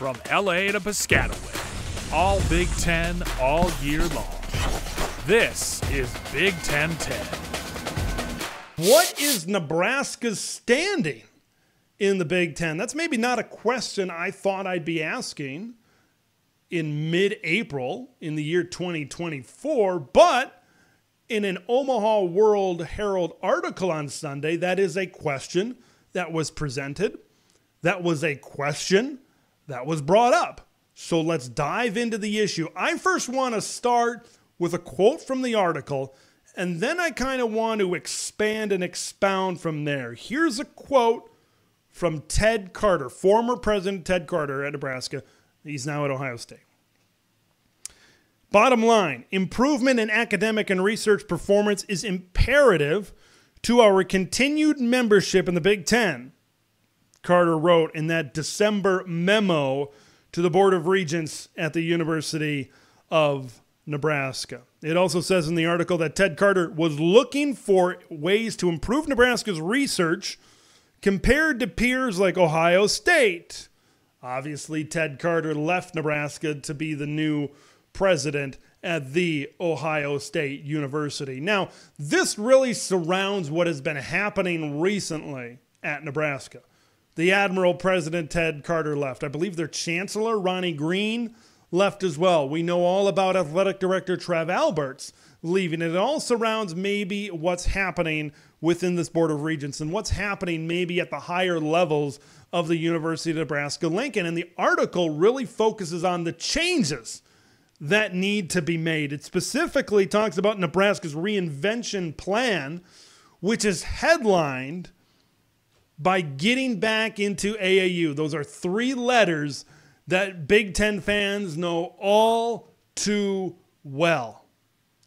From LA to Piscataway, all Big Ten all year long. This is Big Ten 10. What is Nebraska's standing in the Big Ten? That's maybe not a question I thought I'd be asking in mid-April in the year 2024, but in an Omaha World-Herald article on Sunday, that is a question that was presented. That was a question that was brought up. So let's dive into the issue. I first want to start with a quote from the article, and then I kind of want to expand and expound from there. Here's a quote from Ted Carter, former President Ted Carter at Nebraska. He's now at Ohio State. Bottom line, improvement in academic and research performance is imperative to our continued membership in the Big Ten, Carter wrote in that December memo to the Board of Regents at the University of Nebraska. It also says in the article that Ted Carter was looking for ways to improve Nebraska's research compared to peers like Ohio State. Obviously, Ted Carter left Nebraska to be the new president at the Ohio State University. Now, this really surrounds what has been happening recently at Nebraska. The Admiral President Ted Carter left. I believe their Chancellor, Ronnie Green, left as well. We know all about Athletic Director Trev Alberts leaving. It all surrounds maybe what's happening within this Board of Regents and what's happening maybe at the higher levels of the University of Nebraska-Lincoln. And the article really focuses on the changes that need to be made. It specifically talks about Nebraska's reinvention plan, which is headlined by getting back into AAU. Those are three letters that Big Ten fans know all too well.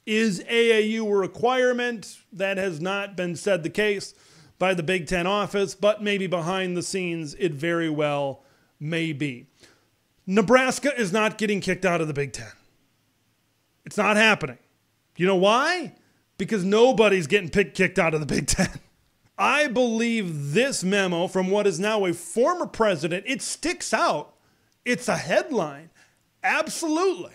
Is AAU a requirement? That has not been said the case by the Big Ten office, but maybe behind the scenes it very well may be. Nebraska is not getting kicked out of the Big Ten. It's not happening. You know why? Because nobody's getting kicked out of the Big Ten. I believe this memo from what is now a former president, it sticks out. It's a headline. Absolutely.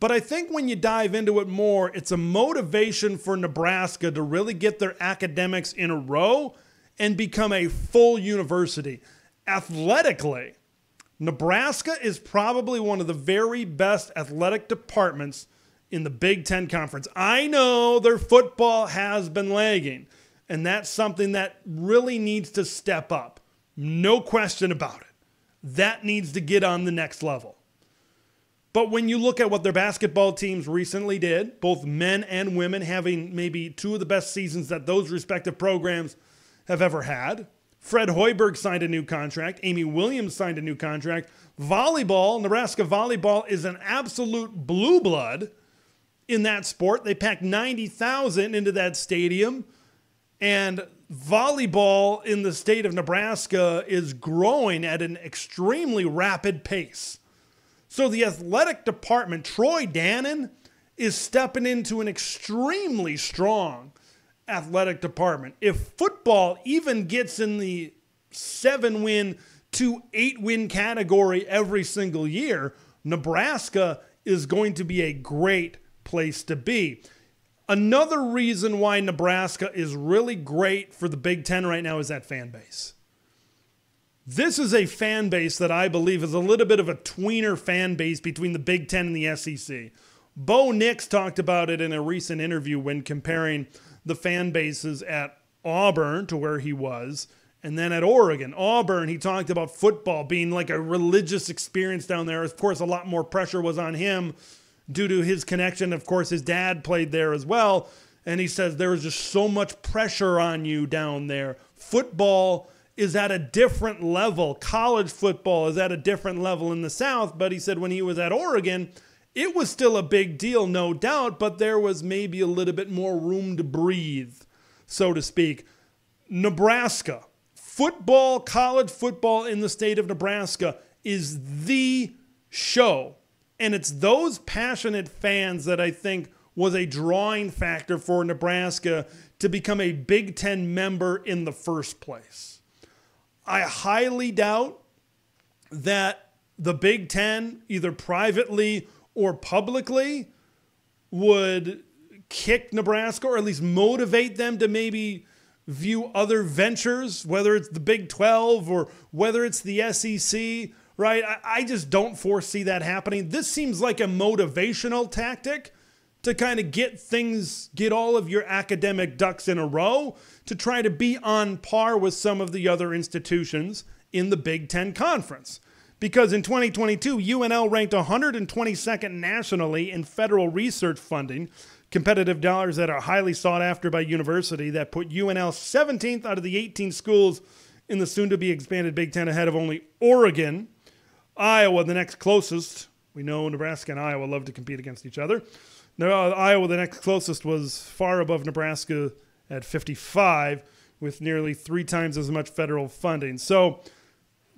But I think when you dive into it more, it's a motivation for Nebraska to really get their academics in a row and become a full university. Athletically, Nebraska is probably one of the very best athletic departments in the Big Ten Conference. I know their football has been lagging, and that's something that really needs to step up. No question about it. That needs to get on the next level. But when you look at what their basketball teams recently did, both men and women having maybe two of the best seasons that those respective programs have ever had, Fred Hoiberg signed a new contract. Amy Williams signed a new contract. Volleyball, Nebraska volleyball is an absolute blue blood in that sport. They packed 90,000 into that stadium. And volleyball in the state of Nebraska is growing at an extremely rapid pace. So the athletic department, Troy Dannon, is stepping into an extremely strong athletic department. If football even gets in the 7-win to 8-win category every single year, Nebraska is going to be a great place to be. Another reason why Nebraska is really great for the Big Ten right now is that fan base. This is a fan base that I believe is a little bit of a tweener fan base between the Big Ten and the SEC. Bo Nix talked about it in a recent interview when comparing the fan bases at Auburn to where he was, and then at Oregon. Auburn, he talked about football being like a religious experience down there. Of course, a lot more pressure was on him due to his connection. Of course, his dad played there as well. And he says there was just so much pressure on you down there. Football is at a different level. College football is at a different level in the South. But he said when he was at Oregon, it was still a big deal, no doubt. But there was maybe a little bit more room to breathe, so to speak. Nebraska, football, college football in the state of Nebraska is the show. And it's those passionate fans that I think was a drawing factor for Nebraska to become a Big Ten member in the first place. I highly doubt that the Big Ten, either privately or publicly, would kick Nebraska, or at least motivate them to maybe view other ventures, whether it's the Big 12 or whether it's the SEC, right? I just don't foresee that happening. This seems like a motivational tactic to kind of get all of your academic ducks in a row to try to be on par with some of the other institutions in the Big Ten Conference. Because in 2022, UNL ranked 122nd nationally in federal research funding, competitive dollars that are highly sought after by university, that put UNL 17th out of the 18 schools in the soon-to-be expanded Big Ten, ahead of only Oregon, Iowa, the next closest. We know Nebraska and Iowa love to compete against each other. Now, Iowa, the next closest, was far above Nebraska at 55, with nearly 3 times as much federal funding. So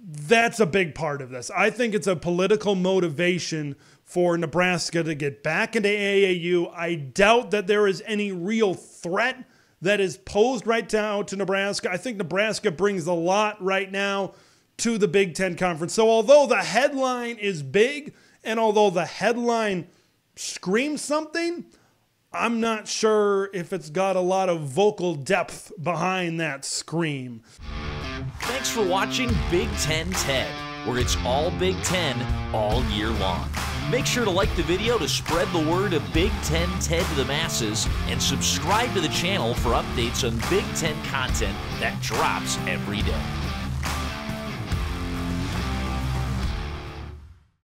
that's a big part of this. I think it's a political motivation for Nebraska to get back into AAU. I doubt that there is any real threat that is posed right now to Nebraska. I think Nebraska brings a lot right now to the Big Ten Conference. So although the headline is big, and although the headline screams something, I'm not sure if it's got a lot of vocal depth behind that scream. Thanks for watching Big Ten Ted, where it's all Big Ten all year long. Make sure to like the video to spread the word of Big Ten Ted to the masses, and subscribe to the channel for updates on Big Ten content that drops every day.